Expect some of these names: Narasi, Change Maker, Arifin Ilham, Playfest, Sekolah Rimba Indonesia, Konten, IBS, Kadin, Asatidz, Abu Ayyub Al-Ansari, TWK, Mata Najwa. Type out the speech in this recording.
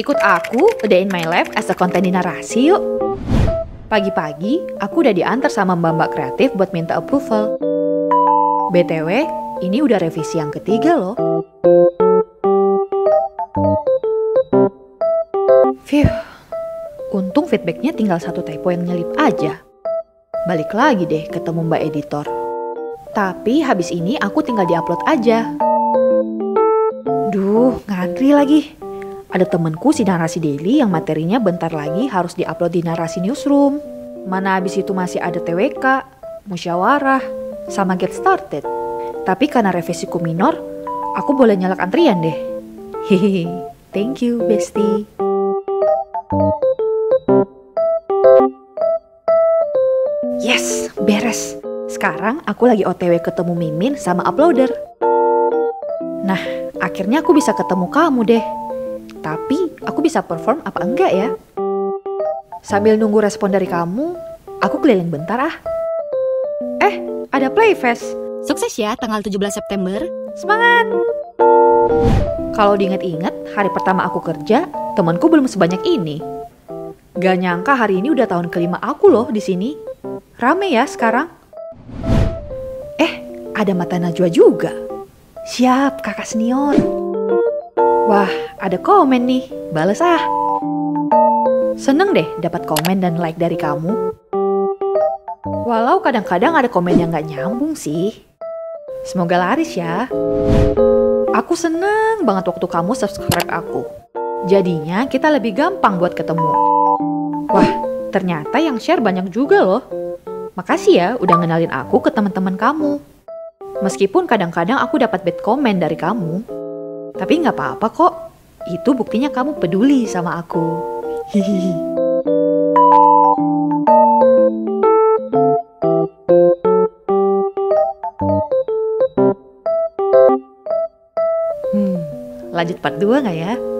Ikut aku, udahin my life as a konten di Narasi yuk. Pagi-pagi, aku udah diantar sama mbak-mbak kreatif buat minta approval. BTW, ini udah revisi yang ketiga loh. Phew, untung feedbacknya tinggal satu typo yang nyelip aja. Balik lagi deh ketemu mbak editor. Tapi habis ini aku tinggal diupload aja. Duh, ngantri lagi. Ada temenku si Narasi Daily yang materinya bentar lagi harus diupload di Narasi Newsroom. Mana habis itu masih ada TWK, musyawarah, sama get started. Tapi karena revisiku minor, aku boleh nyalak antrian deh. Hehehe, thank you bestie. Yes, beres. Sekarang aku lagi OTW ketemu Mimin sama uploader. Nah, akhirnya aku bisa ketemu kamu deh. Tapi, aku bisa perform apa enggak ya? Sambil nunggu respon dari kamu, aku keliling bentar ah. Ada Playfest. Sukses ya tanggal 17 September. Semangat! Kalau diinget-inget, hari pertama aku kerja, temanku belum sebanyak ini. Gak nyangka hari ini udah tahun kelima aku loh di sini. Rame ya sekarang. Ada Mata Najwa juga. Siap, kakak senior. Wah, ada komen nih, bales ah. Seneng deh dapat komen dan like dari kamu. Walau kadang-kadang ada komen yang gak nyambung sih. Semoga laris ya. Aku seneng banget waktu kamu subscribe aku. Jadinya kita lebih gampang buat ketemu. Wah, ternyata yang share banyak juga loh. Makasih ya udah ngenalin aku ke teman-teman kamu. Meskipun kadang-kadang aku dapat bad comment dari kamu, tapi nggak apa-apa kok. Itu buktinya kamu peduli sama aku. Hihihi. Lanjut part 2 nggak ya?